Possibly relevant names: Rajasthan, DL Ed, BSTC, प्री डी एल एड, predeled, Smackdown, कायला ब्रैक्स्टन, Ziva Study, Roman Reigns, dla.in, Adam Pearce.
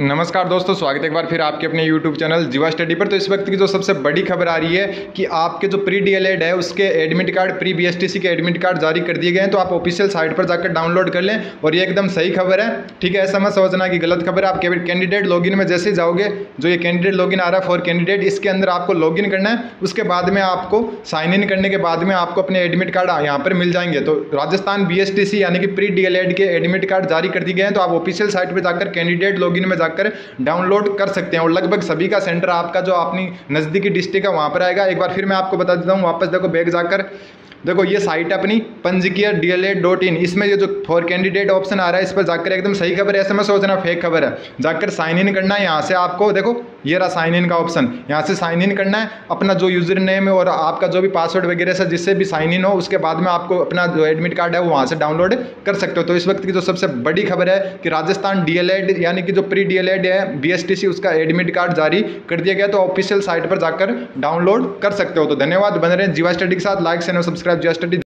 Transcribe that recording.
नमस्कार दोस्तों, स्वागत है एक बार फिर आपके अपने YouTube चैनल जीवा स्टडी पर। तो इस वक्त की जो सबसे बड़ी खबर आ रही है कि आपके जो प्री डी एल एड है उसके एडमिट कार्ड, प्री BSTC के एडमिट कार्ड जारी कर दिए गए हैं। तो आप ऑफिशियल साइट पर जाकर डाउनलोड कर लें और ये एकदम सही खबर है, ठीक है। ऐसा मत समझना कि गलत खबर है। आप कैंडिडेट लॉगिन में जैसे जाओगे, जो ये कैंडिडेट लॉगिन आ रहा है फॉर कैंडिडेट, इसके अंदर आपको लॉगिन करना है। उसके बाद में आपको साइन इन करने के बाद में आपको अपने एडमिट कार्ड यहाँ पर मिल जाएंगे। तो राजस्थान BSTC यानी कि प्री डी एल एड के एडमिट कार्ड जारी कर दिए गए हैं। तो आप ऑफिशियल साइट पर जाकर कैंडिडेट लॉगिन में जाकर डाउनलोड कर सकते हैं। और लगभग सभी का सेंटर आपका जो अपनी नजदीकी डिस्ट्रिक्ट है वहां पर आएगा। एक बार फिर मैं आपको बता देता हूं, वापस देखो बैग जाकर देखो, ये साइट है अपनी पंजीकृत dla.in। इसमें ये जो फॉर कैंडिडेट ऑप्शन आ रहा है इस पर जाकर, एकदम सही खबर है, ऐसे मत सोचना फेक खबर है। जाकर साइन इन करना है, यहाँ से आपको देखो ये रहा साइन इन का ऑप्शन, यहाँ से साइन इन करना है। अपना जो यूजर नेम और आपका जो भी पासवर्ड वगैरह से जिससे भी साइन इन हो, उसके बाद में आपको अपना जो एडमिट कार्ड है वो वहाँ से डाउनलोड कर सकते हो। तो इस वक्त की जो सबसे बड़ी खबर है कि राजस्थान DL Ed यानी कि जो प्री DL Ed है BSTC उसका एडमिट कार्ड जारी कर दिया गया। तो ऑफिशियल साइट पर जाकर डाउनलोड कर सकते हो। तो धन्यवाद, बने रहे जीवा स्टडी के साथ। लाइक, शेयर और सब्सक्राइब जीवा स्टडी।